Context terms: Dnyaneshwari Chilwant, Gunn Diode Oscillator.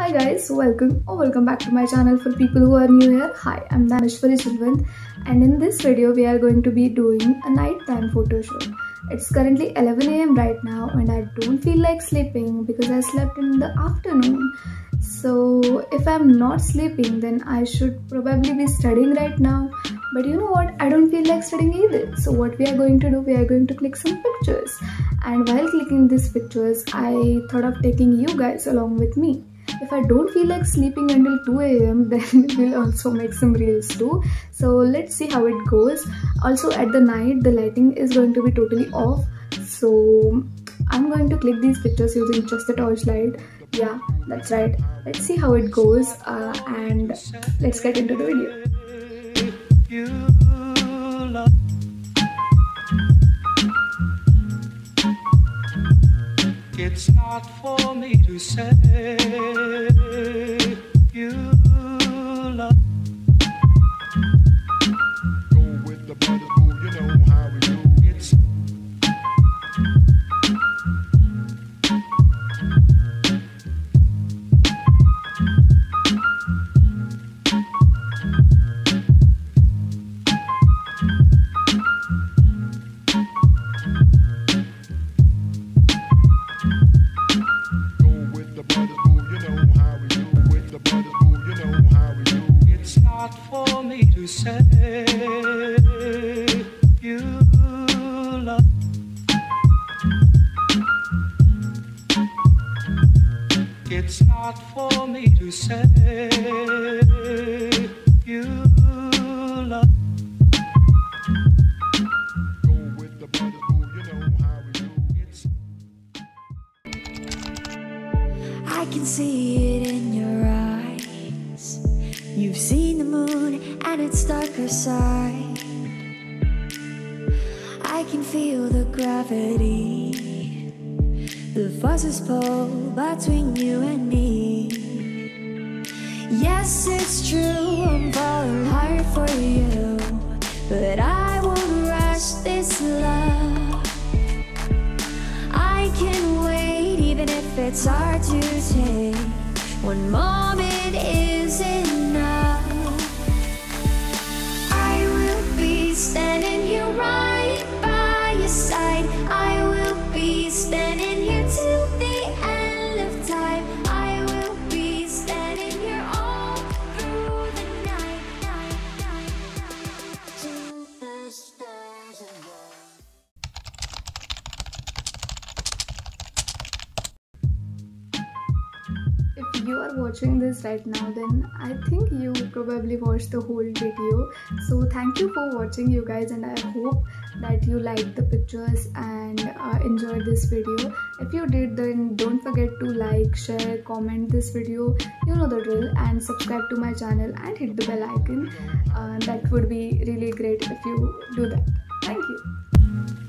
Hi guys, welcome or welcome back to my channel. For people who are new here, hi, I'm Dnyaneshwari Chilwant, and in this video we are going to be doing a nighttime photo shoot. It's currently 11 AM right now and I don't feel like sleeping because I slept in the afternoon. So if I'm not sleeping then I should probably be studying right now. But you know what, I don't feel like studying either. So what we are going to do, we are going to click some pictures. And while clicking these pictures, I thought of taking you guys along with me. If I don't feel like sleeping until 2 AM, then we'll also make some reels too. So let's see how it goes. Also at the night, the lighting is going to be totally off. So I'm going to click these pictures using just the torchlight. Yeah, that's right. Let's see how it goes and let's get into the video. It's not for me to say you love. Go with the brother, oh, you know how we do. It's for me to say you love. It's not for me to say you love. Go with the brother, you know how we do. It's I can see it in your eyes. You've seen the moon and its darker side. I can feel the gravity, the forces pull between you and me. Yes, it's true, I'm falling hard for you, but I won't rush this love. I can wait even if it's hard to take. One moment is enough. I will be standing here right by your side. I will be standing here till the end of time. I will be standing here all through the night, till the stars above. If you are watching this right now, then I think you probably watched the whole video. So thank you for watching, you guys, and I hope that you liked the pictures and enjoyed this video. If you did, then don't forget to like, share, comment this video, you know the drill, and subscribe to my channel and hit the bell icon. That would be really great if you do that. Thank you.